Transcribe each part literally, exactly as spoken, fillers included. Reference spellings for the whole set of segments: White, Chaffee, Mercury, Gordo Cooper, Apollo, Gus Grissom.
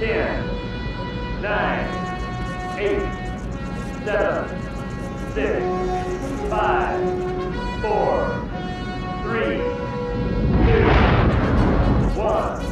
ten, nine, eight, seven, six, five, four, three, two, one.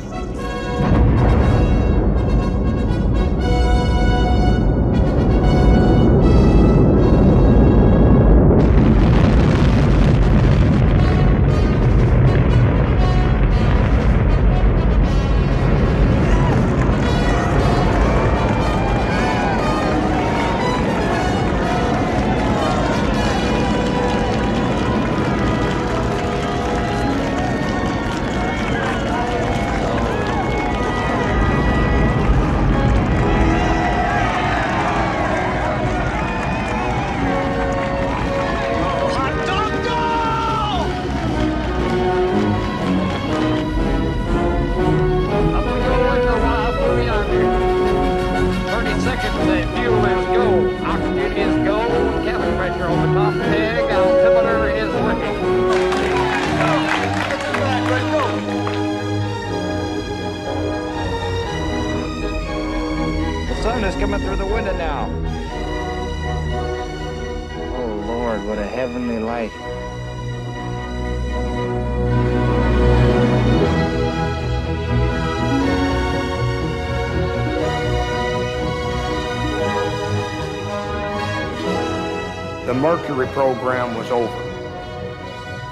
The Mercury program was over.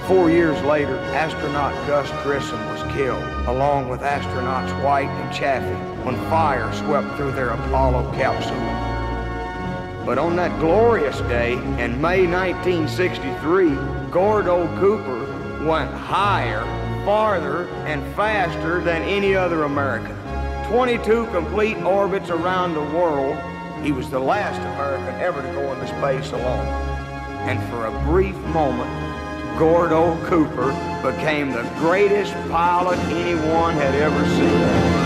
Four years later, astronaut Gus Grissom was killed, along with astronauts White and Chaffee, when fire swept through their Apollo capsule. But on that glorious day in May nineteen sixty-three, Gordo Cooper went higher, farther, and faster than any other American. twenty-two complete orbits around the world, he was the last American ever to go into space alone. And for a brief moment, Gordo Cooper became the greatest pilot anyone had ever seen.